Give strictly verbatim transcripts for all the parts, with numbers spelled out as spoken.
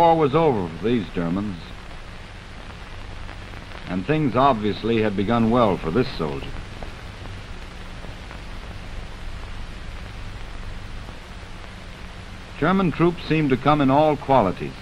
war was over for these Germans, and things obviously had begun well for this soldier. German troops seemed to come in all qualities.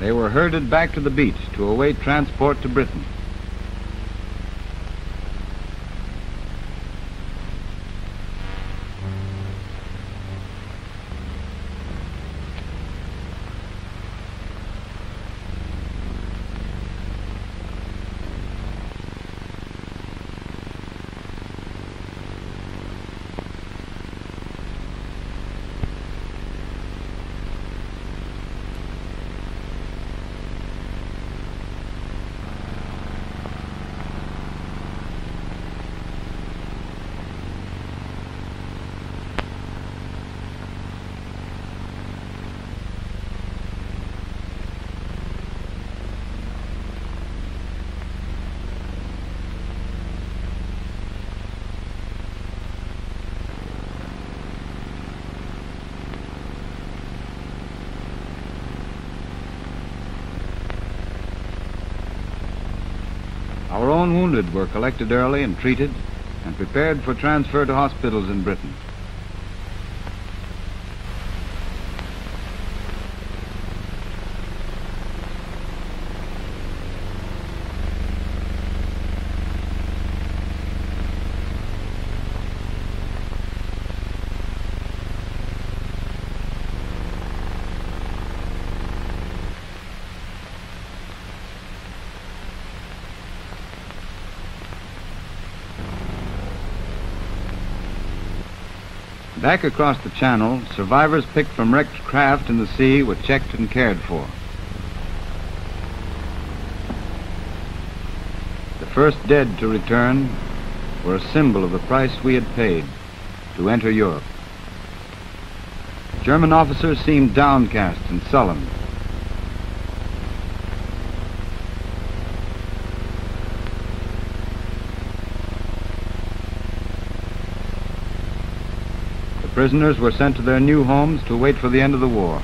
They were herded back to the beach to await transport to Britain. Our own wounded were collected early and treated and prepared for transfer to hospitals in Britain. Back across the channel, survivors picked from wrecked craft in the sea were checked and cared for. The first dead to return were a symbol of the price we had paid to enter Europe. German officers seemed downcast and sullen. Prisoners were sent to their new homes to wait for the end of the war.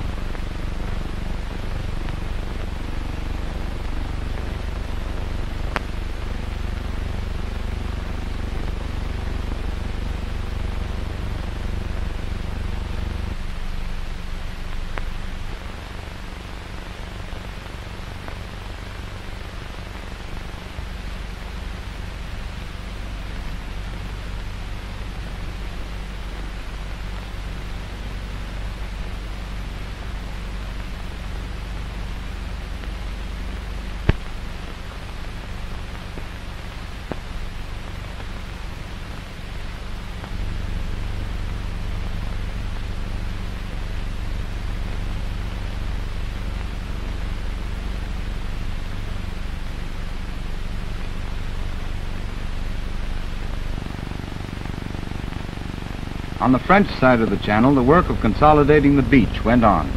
On the French side of the channel, the work of consolidating the beach went on.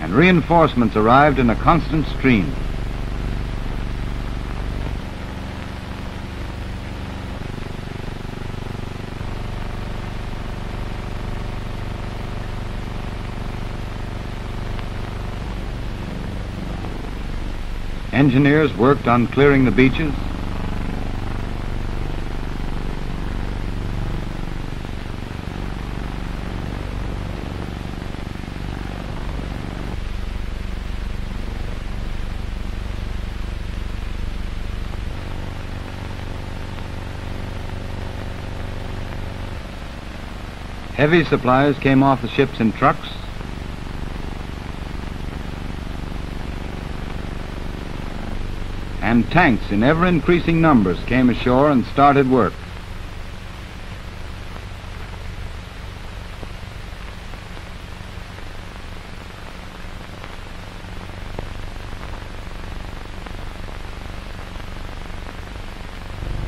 And reinforcements arrived in a constant stream. Engineers worked on clearing the beaches. Heavy supplies came off the ships in trucks. And tanks in ever-increasing numbers came ashore and started work.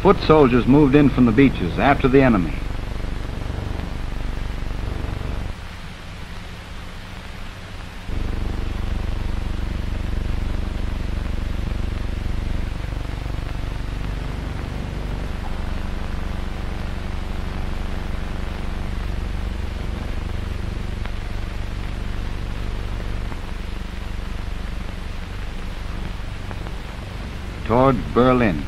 Foot soldiers moved in from the beaches after the enemy. Toward Berlin.